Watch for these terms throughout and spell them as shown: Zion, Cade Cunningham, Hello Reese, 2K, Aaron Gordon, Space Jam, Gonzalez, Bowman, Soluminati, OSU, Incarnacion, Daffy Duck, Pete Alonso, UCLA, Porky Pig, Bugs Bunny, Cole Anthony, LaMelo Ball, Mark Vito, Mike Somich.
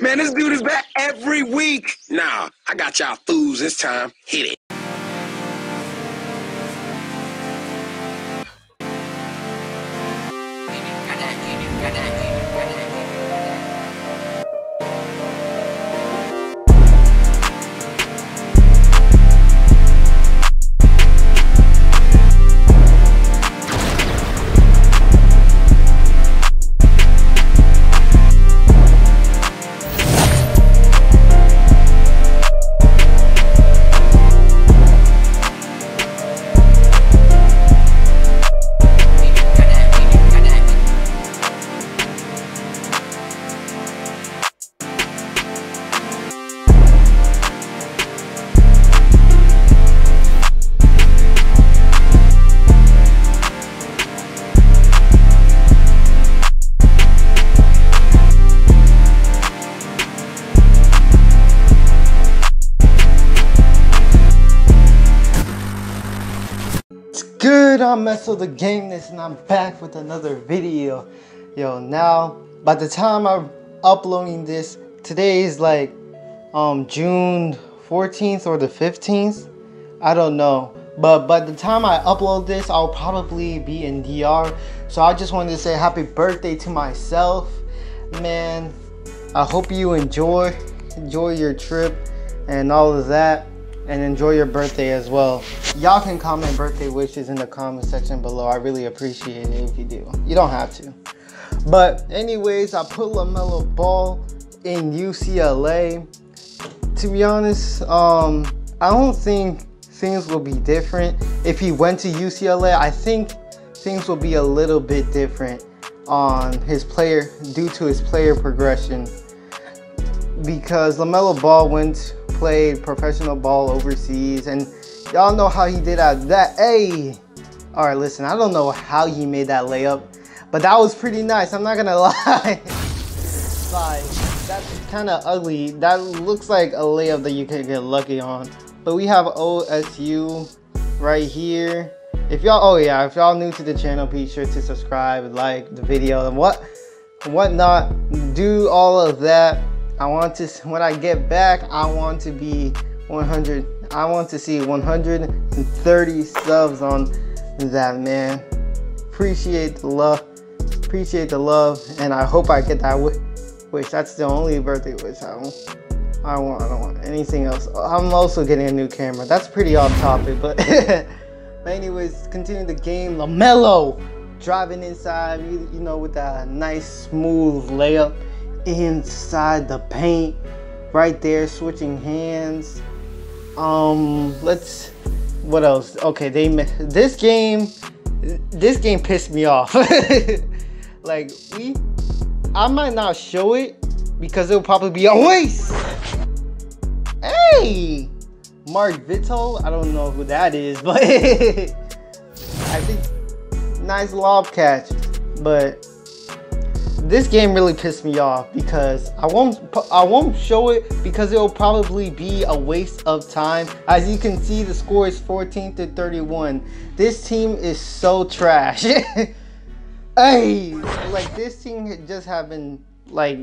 Man, this dude is back every week. Nah, I got y'all fools this time. Hit it. I'm Meso the Gameness and I'm back with another video. Yo, now by the time I'm uploading this, today is like June 14th or the 15th, I don't know, but by the time I upload this I'll probably be in DR. So I just wanted to say happy birthday to myself, man. I hope you enjoy your trip and all of that, and enjoy your birthday as well. Y'all can comment birthday wishes in the comment section below. I really appreciate it if you do. You don't have to. But anyways, I put LaMelo Ball in UCLA. To be honest, I don't think things will be different. If he went to UCLA, I think things will be a little bit different on his player, due to his player progression. Because LaMelo Ball played professional ball overseas, and y'all know how he did at that. Hey, all right, listen, I don't know how he made that layup, but that was pretty nice, I'm not gonna lie. Like, that's kind of ugly. That looks like a layup that you could get lucky on. But we have OSU right here. If y'all, oh yeah, if y'all new to the channel, be sure to subscribe, like the video and whatnot, do all of that. I want to, when I get back, I want to be 100. I want to see 130 subs on that, man. Appreciate the love. Appreciate the love, and I hope I get that wish. That's the only birthday wish I don't want anything else. I'm also getting a new camera. That's pretty off topic, but anyways, continue the game. LaMelo driving inside, you know, with that nice smooth layup. Inside the paint right there, switching hands. Let's, what else? Okay, this game pissed me off. Like, I might not show it because it'll probably be a waste. Hey, Mark Vito, I don't know who that is, but I think nice lob catch. But this game really pissed me off because I won't show it because it'll probably be a waste of time. As you can see, the score is 14 to 31. This team is so trash. Hey, like, this team just have been like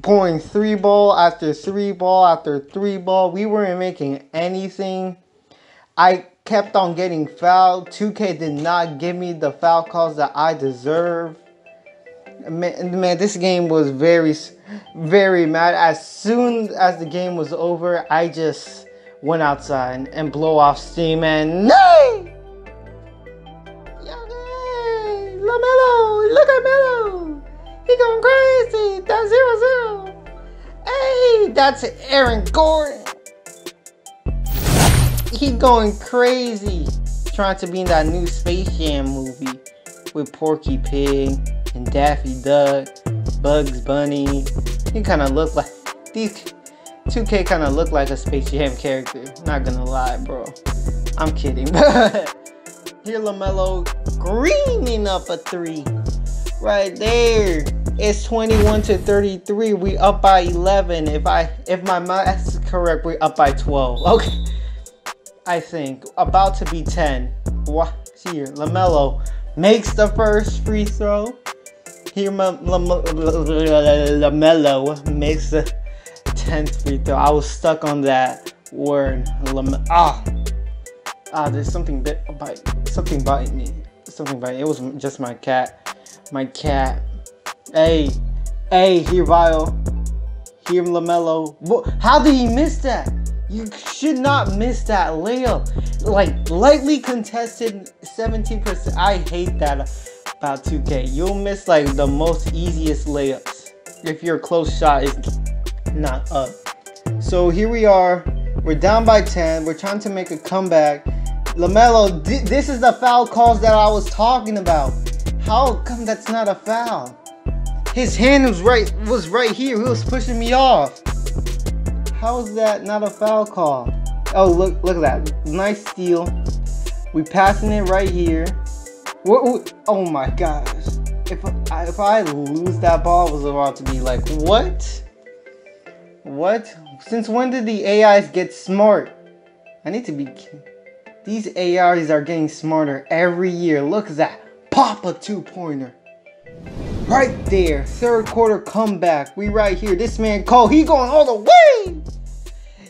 pouring three ball after three ball after three ball. We weren't making anything. I kept on getting fouled. 2K did not give me the foul calls that I deserve. Man, this game was very, very mad. As soon as the game was over, I just went outside and blow off steam. And hey, LaMelo, look at Melo, he going crazy. That's 0-0. Hey, that's Aaron Gordon. He going crazy, trying to be in that new Space Jam movie with Porky Pig and Daffy Duck, Bugs Bunny. He kind of look like, these 2K kind of look like a Space Jam character. Not gonna lie, bro. I'm kidding. Here, LaMelo greening up a three. Right there. It's 21 to 33. We up by 11. If my math is correct, we up by 12. Okay. I think about to be 10. What? Here, LaMelo makes the first free throw. Here, LaMelo makes the 10th free throw. I was stuck on that word. There's something biting me. Something biting. It was just my cat. My cat. Hey, here, Vile. Here, LaMelo. How did he miss that? You should not miss that layup. Like, lightly contested 17%. I hate that about 2K. You'll miss, like, the most easiest layups if your close shot is not up. So here we are. We're down by 10. We're trying to make a comeback. LaMelo, this is the foul calls that I was talking about. How come that's not a foul? His hand was right here. He was pushing me off. How is that not a foul call? Oh, look at that. Nice steal. We passing it right here. Oh my gosh. If I lose that ball, I was about to be like, what? What? Since when did the AIs get smart? I need to be kidding. These AIs are getting smarter every year. Look at that. Pop a two-pointer. Right there. Third quarter comeback. We right here. This man Cole, he going all the way.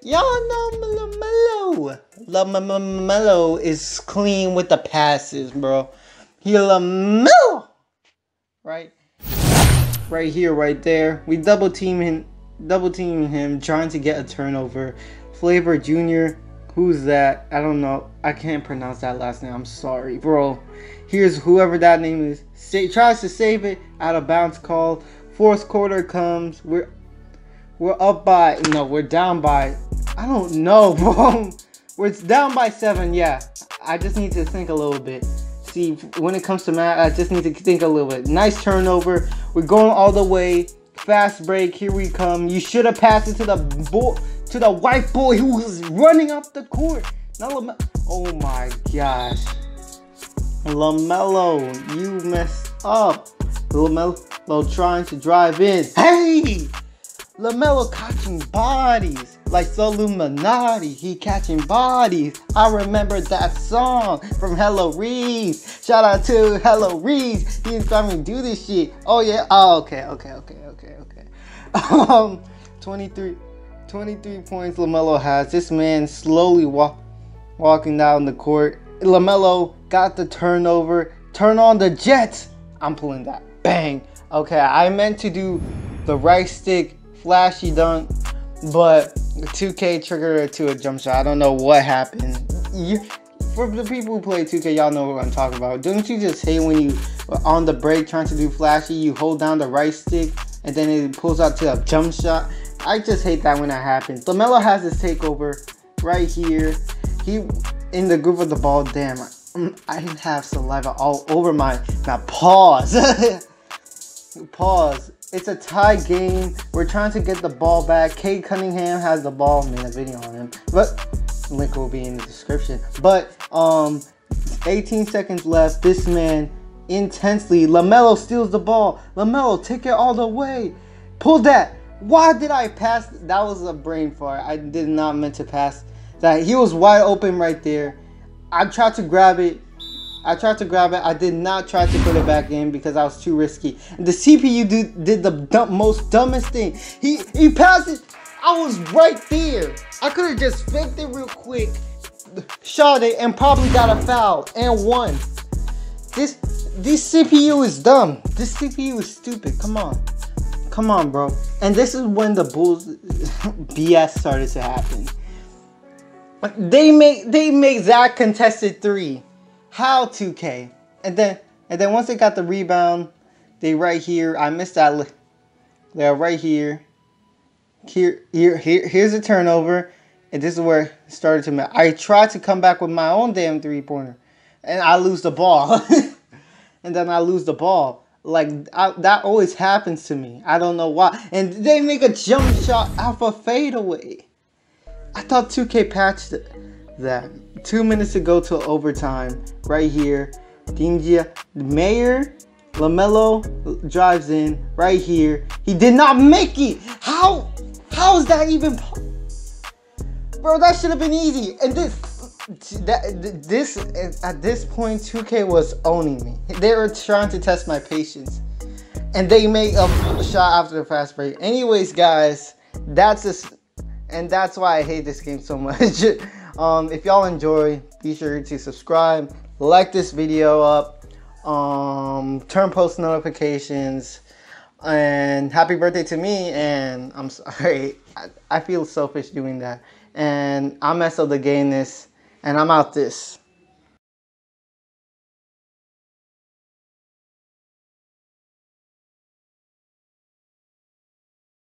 Y'all know LaMelo. LaMelo is clean with the passes, bro. He LaMelo. Right here, right there. We double teaming him, trying to get a turnover. Flavor Jr. Who's that? I don't know. I can't pronounce that last name. I'm sorry, bro. Here's whoever that name is. Tries to save it. Out of bounds call. Fourth quarter comes. We're up by... No, we're down by... I don't know, bro. We're down by 7, yeah. I just need to think a little bit. See, when it comes to math, I just need to think a little bit. Nice turnover. We're going all the way. Fast break. Here we come. You should have passed it to the white boy who was running up the court. Oh my gosh. LaMelo, you messed up. LaMelo trying to drive in. Hey! LaMelo catching bodies. Like Soluminati, he catching bodies. I remember that song from Hello Reese. Shout out to Hello Reese. He inspired me to do this shit. Oh yeah. Oh, okay. 23 points LaMelo has. This man slowly walking down the court. LaMelo got the turnover. Turn on the Jets. I'm pulling that. Bang. Okay, I meant to do the right stick flashy dunk, but 2K triggered it to a jump shot. I don't know what happened. For the people who play 2K, y'all know what I'm talking about. Don't you just hate when you on the break trying to do flashy, you hold down the right stick, and then it pulls out to a jump shot? I just hate that when that happens. LaMelo has his takeover right here. He in the grip of the ball. Damn, I have saliva all over my paws. Pause. It's a tie game. We're trying to get the ball back. Cade Cunningham has the ball. I made a video on him, but link will be in the description. But 18 seconds left. This man intensely. LaMelo steals the ball. LaMelo take it all the way. Pull that. Why did I pass? That was a brain fart. I did not meant to pass that. He was wide open right there. I tried to grab it. I did not try to put it back in because I was too risky. And the CPU dude did the most dumbest thing. He passed it. I was right there. I could have just faked it real quick, shot it, and probably got a foul and won. This CPU is dumb. This CPU is stupid. Come on. Come on, bro. And this is when the Bulls BS started to happen. They make that contested three. How 2K? And then once they got the rebound, they right here. I missed that. They're right here. Here's a turnover. And this is where it started to mess. I tried to come back with my own damn three-pointer. And I lose the ball. And then I lose the ball. Like, that always happens to me. I don't know why. And they make a jump shot off a fadeaway. I thought 2K patched that. 2 minutes to go to overtime. Right here. Dingia Mayer. LaMelo drives in. Right here. He did not make it. How is that even? Bro, that should have been easy. And at this point, 2K was owning me. They were trying to test my patience. and they made a shot after the fast break. Anyways, guys, that's why I hate this game so much. If y'all enjoy, be sure to subscribe, like this video up, turn post notifications, and happy birthday to me. And I'm sorry, I feel selfish doing that. And I'm SL the gayness, and I'm out this.